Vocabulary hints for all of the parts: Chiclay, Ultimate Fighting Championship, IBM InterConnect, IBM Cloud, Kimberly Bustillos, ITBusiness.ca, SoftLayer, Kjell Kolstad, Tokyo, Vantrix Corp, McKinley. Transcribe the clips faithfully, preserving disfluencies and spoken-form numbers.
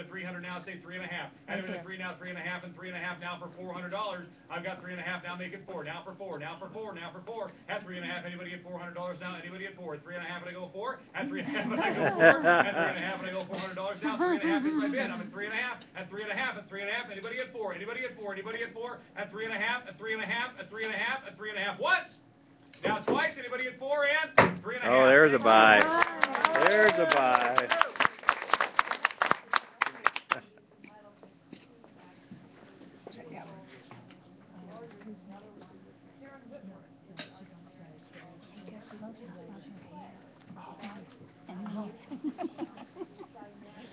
at three hundred now, say three and a half. I have it at three now, three and a half, and three and a half now for four hundred dollars. I've got three and a half now, make it four. Now for four, now for four, now for four. At three and a half, anybody at four hundred dollars now, anybody at four. At three and a half, and I go four. At three and a half, and I go four. At three and a half, and I go four hundred dollars now. Three and a half is my bid. I'm at three and a half, at three and a half, at three and a half. Anybody at four, anybody at four, anybody at four. At three and a half, at three and a half, at three and a half, at three and a half. Once. Now twice, anybody at four and three and a half. Oh, there's a buy. There's a buy.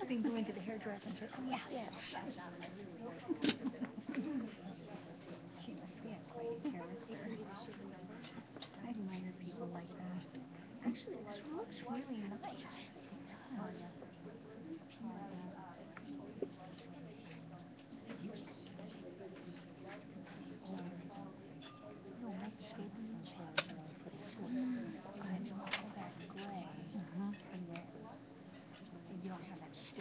I've been going to the hairdresser and said, oh, yeah, yeah. She must be a great character. I admire people like that. Actually, this looks really nice. Um,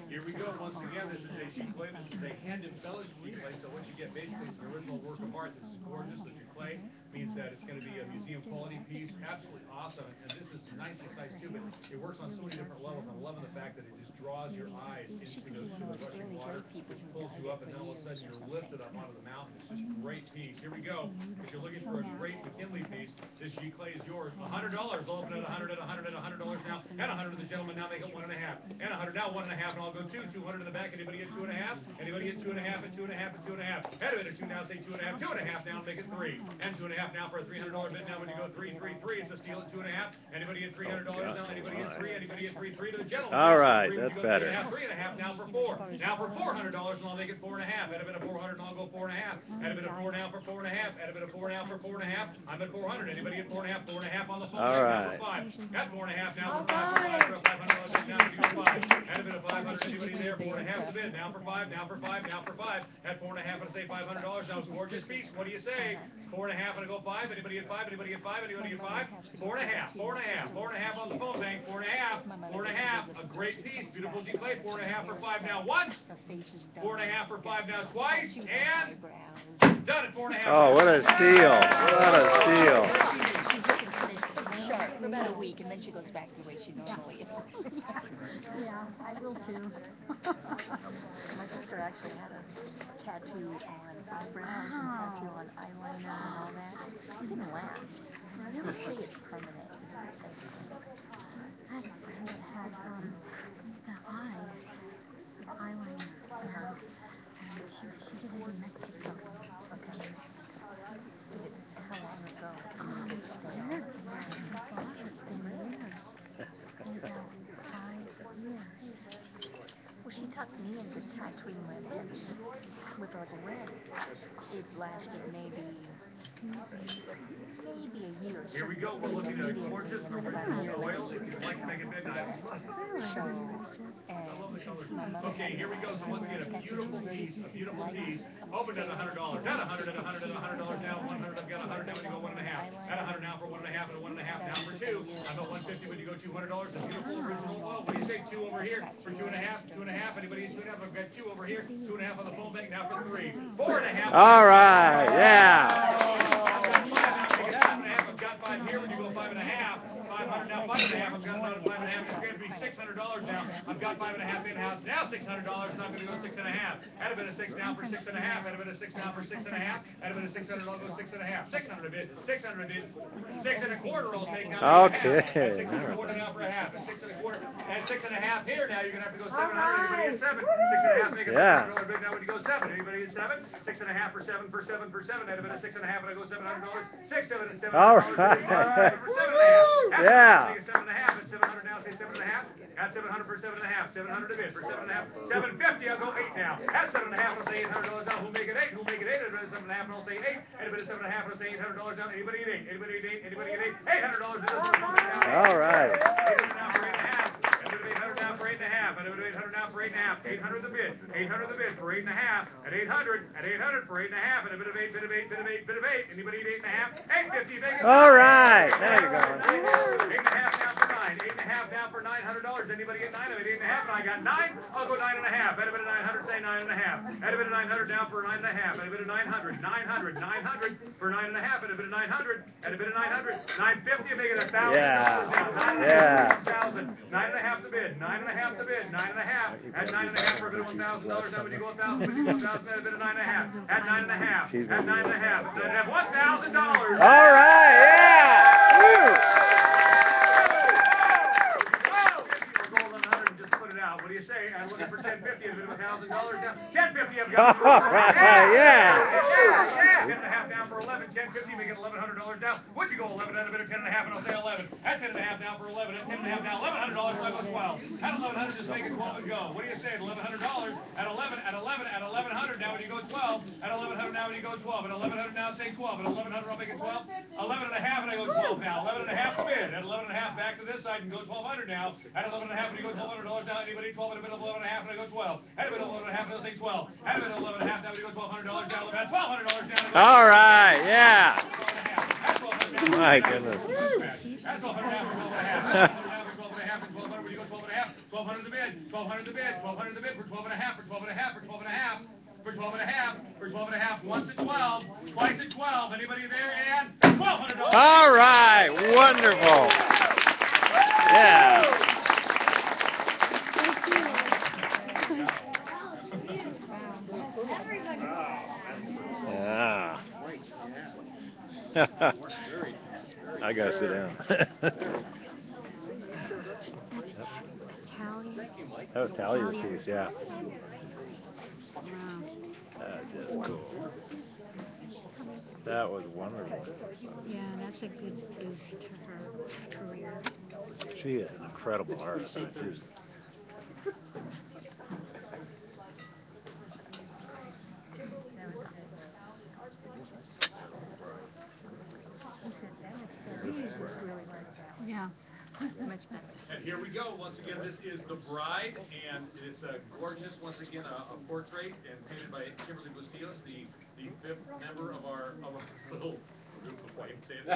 Here we go, once again, this is a Chiclay, this is a hand-embellished Chiclay, so what you get basically is an original work of art. This is gorgeous, the Chiclay means that it's going to be a museum-quality piece, absolutely awesome, and this is nice and size too, but it works on so many different levels. I'm loving the fact that it just draws your eyes into the rushing water, which pulls you up, and then all of a sudden you're lifted up onto the mountain. It's just a great piece. Here we go. If you're looking for a great McKinley piece, this Chiclay is yours. one hundred dollars, I'll open it at one hundred dollars, at one hundred dollars, at one hundred dollars now, and one hundred dollars to the gentleman, now make it one and a half, and one hundred dollars now, one and a half, and I'll go two, two hundred in the back. Anybody at two and a half? Anybody at two and a half? And two and a half? And two and a half? Head of it at two now. Say two and a half. Two and a half now. Make it three. And two and a half now for a three hundred dollar bid. Now when you go three, three, three, it's a steal at two and a half. Anybody at three hundred dollars now? Anybody at three? Anybody at three? Three to the gentleman. All right, that's better. Three and a half now for four. Now for four hundred dollars, and I'll make it four and a half. Head of it at four hundred, and I'll go four and a half. Head of it at four now for four and a half. Head of it at four now for four and a half. I'm at four hundred. Anybody at four and a half? Four and a half on the phone. All right. Got four and a half now for five hundred dollars now. Head of it at five hundred. Anybody there? Four and a half to bid. Now for five. Now for five. Now for five. At four and a half, and I say five hundred dollars. Now it's a gorgeous piece. What do you say? Four and a half, and I go five. Anybody at five? Anybody at five? Anybody at five? Four and a half. Four and a half. Four and a half on the phone bank. Four and a half. Four and a half. A great piece. Beautiful Chiclay. Four and a half for five now. Once. Four and a half for five now. Twice. And done at four and a half. Oh, what a steal! What a steal! She's looking for this sharp for about a week, and then she goes back to the way she normally is. Yeah, I will too. My sister actually had a tattoo on eyebrows and a tattoo on eyeliner and all that. It didn't last. I never say it's permanent. I had um, the eye eyeliner, um, and she, she did it in Mexico. Okay. Did it how long ago? I don't understand. It's been years. And, um, well, she talked me into tattooing my lips with all the red. It lasted maybe, maybe a year or so. Here we go. We're looking at a gorgeous original oil. If you'd like to make it midnight. So, and okay, here we go. So once again, a beautiful piece, a beautiful piece. Opened at one hundred dollars. At one hundred dollars, at one hundred dollars, at one hundred dollars now. one hundred dollars, I've got one hundred dollars now. When you go one and a half. At one hundred dollars now for one and a half, and one and a half now for two. I've got one hundred fifty dollars when you go two hundred dollars. A beautiful original oil. What do you say? Two over here for two and a half, two and a half. Anybody in two and a half? I've got two over here. Two and a half on the phone bank. Now for three. Four and a half. All right. Yeah. I've got five and a half. I've got five and a half. I've got five here. When you go five and a half, five hundred now. Five and a half. I've got another five and a half. It's going to be six hundred dollars now. I've got five and a half in house. Now six hundred dollars. I'm going to go six and a half. Had a bit of six now for six and a half. Had a bit of six now for six and a half. Had a bit of six hundred. I'll go six and a half. Six hundred a bit. Six hundred a bit. Six and a quarter. I'll take now. Okay. Six and a quarter now for a half. And six and a quarter. And six and a half here now. You're going to have to go seven hundred. Seven. Six and a half, make it yeah. one hundred dollars bid. Now when you go seven, anybody at seven? Six and a half for seven, for seven, for seven. I'd have been a six and a half, and I go seven hundred dollars. Six, seven, and seven. All right. For seven and a half. Yeah. Take a seven and a half, and seven hundred now, say seven and a half. At seven hundred for seven and a half. Seven hundred a bid for seven and a half. Seven fifty, I'll go eight now. At seven and a half, I'll say eight hundred dollars now. Who'll make it eight? Who'll make it eight? I'd have been seven and a half, and I'll say eight. I'd have been seven and a half, and I'll say eight hundred dollars now. Anybody at eight? Anybody at eight? Anybody at eight? Eight hundred dollars. All right. Eight hundred now for eight and a half. Eight hundred now for eight. eight and a half. I know eight hundred now for eight and a half. Eight hundred the bid. Eight hundred the bid for eight and a half. At eight hundred. At eight hundred for eight and a half. And a bit of eight, bit of eight, bit of eight, bit of eight. Anybody eat eight and a half? Eight fifty. All right. There you go. Eight and a half now for nine. Eight and a half now for nine hundred dollars. Anybody get nine? I eight and a half, and I got nine. I'll go nine and a half. At a bit of nine hundred, say nine and a half. At a bit of nine hundred now for nine and a half. At a bit of nine hundred, nine hundred, nine hundred for nine and a half. At a bit of nine hundred. At a bit of nine hundred, nine fifty. Make it a thousand dollars. Yeah. Thousand. Nine and a half the bid. Nine and a half the bid. Nine and a half. At nine and a half for a bid of one thousand dollars. How would you go a thousand? Would you go a thousand? At a bit of nine and a half. At nine and a half. At nine and a half. Then have one thousand dollars. All right. Yeah. Woo. What do you say? I'm looking for ten fifty. A bid of a thousand dollars down. Ten fifty. I've got. Yeah. Yeah. Ten and a half down for eleven. Ten fifty. We get eleven hundred dollars down. Would you go eleven at a bit of ten and a half? And I'll say eleven. At ten and a half down for eleven. At ten and a half down. Eleven hundred dollars. I go twelve. At eleven hundred, just make it twelve and go. What do you say? At eleven hundred dollars. At eleven. At eleven. At eleven hundred. Now when you go twelve. At eleven hundred. Now when you go twelve. At eleven hundred. Now say twelve. At eleven hundred. I'll make it twelve. Eleven and a half. And I go twelve now. Eleven and a half bid. At eleven and a half. Back to this side and go twelve hundred now. At eleven and a half. And you go twelve hundred dollars now. Anybody twelve at a bit of eleven and a half? And I go twelve. At a bit of eleven and a half. And I'll say twelve. At a bit of eleven and a half. Now we go twelve hundred dollars down. At twelve hundred dollars down. All right, yeah. My goodness. twelve hundred the bid, twelve hundred the bid, twelve hundred the bid for twelve and a half, for twelve and a half, for twelve and a half, for twelve and a half, for twelve and a half, once at twelve, twice at twelve. Anybody there? And twelve hundred. All right, wonderful. Yeah. Yeah. I gotta sit down. That was Tally or Keys, yeah. That is cool. That was wonderful. Yeah, that's a good boost to her career. She is an incredible artist. She's Yeah, much better. And here we go. Once again, this is The Bride, and it's a gorgeous, once again, a, a portrait, and painted by Kimberly Bustillos, the, the fifth member of our, of our little group of white savers.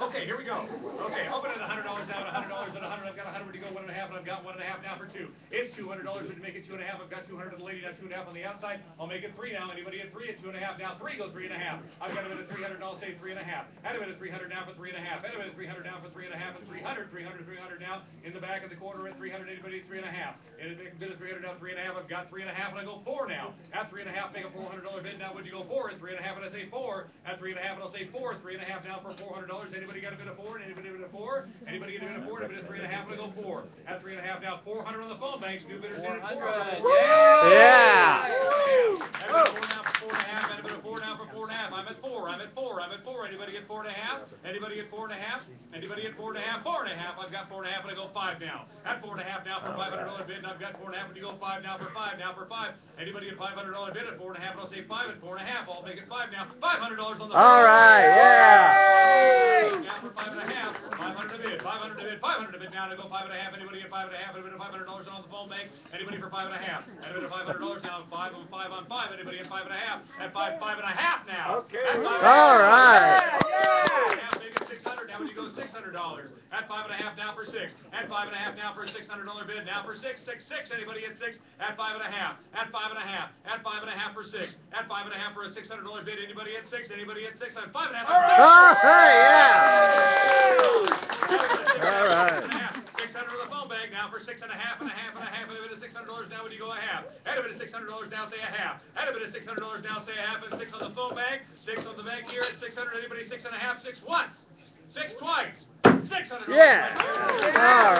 Okay, here we go. Okay, open at one hundred dollars now, at one hundred dollars, at one hundred, I've got one hundred to go, one and a half, and I've got one and a half now for two. It's two hundred dollars, would you make it two and a half? I've got two hundred to the lady, now two and a half on the outside. I'll make it three now. Anybody at three at two and a half now? Three goes three and a half. I've got a bit of three hundred, and I'll say three and a half. Add a bit of three hundred now for three and a half. Add a bit of three hundred now for three and a half, and three hundred, three hundred, three hundred now. In the back of the quarter at three hundred, anybody at three and a half. And a bit of three hundred now, three and a half. I've got three and a half, and I go four now. At three and a half, make a four hundred dollar bid now. Would you go four at three and a half, and I say four. At three and a half, and I'll say four. Three and a half now for four hundred dollars. Anybody got a bit of four? Anybody got a bit of four? Anybody got a bit of four? Anybody got a bit of three and a half, and I go four. At three and a half now, four hundred on the phone banks. New bidders in at four. Yeah! I've been at four now for four and a half. I'm at four. I'm at four. I'm at four. Anybody get four and a half? Anybody get four and a half? Anybody get four and a half? Four and a half. I've got four and a half, and I go five now. At four and a half now for five hundred dollar bid, and I've got four and a half, and you go five now for five. Now for five. Anybody get five hundred dollar bid at four and a half? And I'll say five at four and a half. I'll make it five now. Five hundred dollars on the. All right. Yeah. Now for five and a half. Five hundred to bid. Five hundred to bid. Five hundred to bid now. And I go five and a half. Anybody get five and a half? Anybody get five hundred dollars on the phone bank? Anybody for five and a half? Anybody get five hundred dollars now? Five on five on five. Anybody get five and a half? At five. Five and a half now. Okay. All right. Yeah. Now you go six hundred dollars. At five and a half now for six. At five and a half now for a six hundred dollar bid. Now for six, six, six. Anybody at six? At five and a half. At five and a half. At five and a half for six. At five and a half for a six hundred dollar bid. Anybody at six? Anybody at six? At five and a half. All right. All right. Yeah. All right. Six hundred on the phone bag now for six and a half and a half and a half. six hundred dollars now, when you go a half. Add a bit of six hundred dollars now, say a half. Add a bit of six hundred dollars now, say a half, and six on the full bag, six on the bag here at six hundred. Anybody six and a half, six once, six twice, six hundred. Yeah. All right.